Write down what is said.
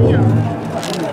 Yeah.